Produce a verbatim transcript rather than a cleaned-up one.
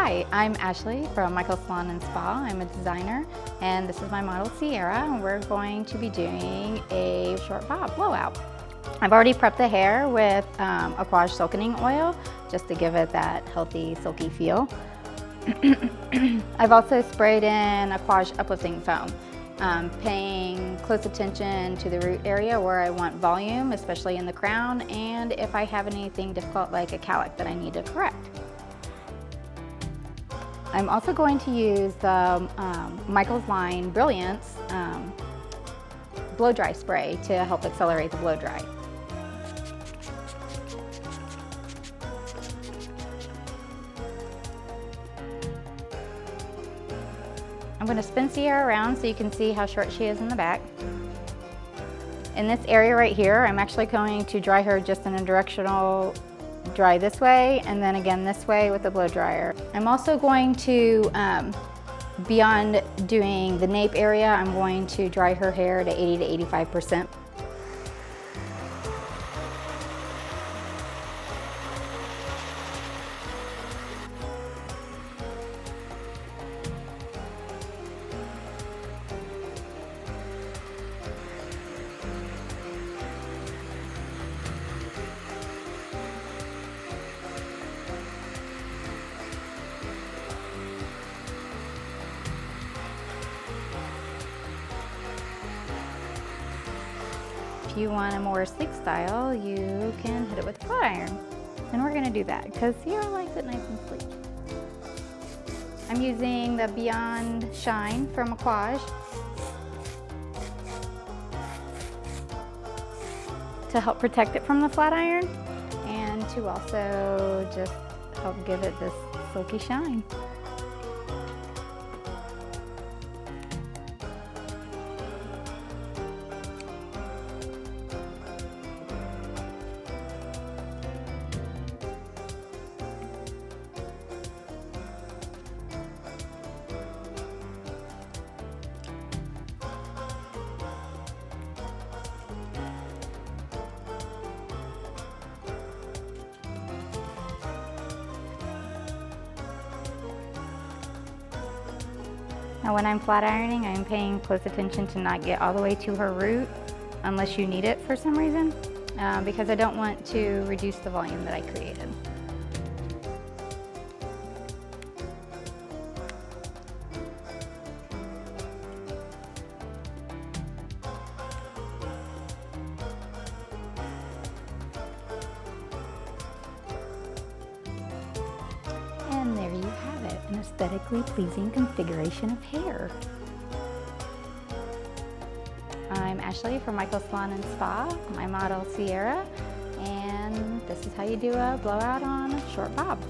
Hi, I'm Ashley from Michael's Salon and Spa. I'm a designer, and this is my model Sierra, and we're going to be doing a short bob blowout. I've already prepped the hair with um, Aquage Silkening Oil, just to give it that healthy, silky feel. I've also sprayed in Aquage Uplifting Foam, um, paying close attention to the root area where I want volume, especially in the crown, and if I have anything difficult like a cowlick that I need to correct. I'm also going to use the um, Michael's Line Brilliance um, blow dry spray to help accelerate the blow dry. I'm going to spin Sierra around so you can see how short she is in the back. In this area right here, I'm actually going to dry her just in a directional dry this way, and then again this way with the blow dryer. I'm also going to, um, beyond doing the nape area, I'm going to dry her hair to eighty to eighty-five percent. If you want a more sleek style, you can hit it with a flat iron. And we're gonna do that because Sierra likes it nice and sleek. I'm using the Beyond Shine from Aquage to help protect it from the flat iron and to also just help give it this silky shine. Now when I'm flat ironing, I'm paying close attention to not get all the way to her root unless you need it for some reason, uh, because I don't want to reduce the volume that I created. And there you have it, an aesthetically pleasing configuration of hair. I'm Ashley from Michael's Salon and Spa, my model Sierra, and this is how you do a blowout on a short bob.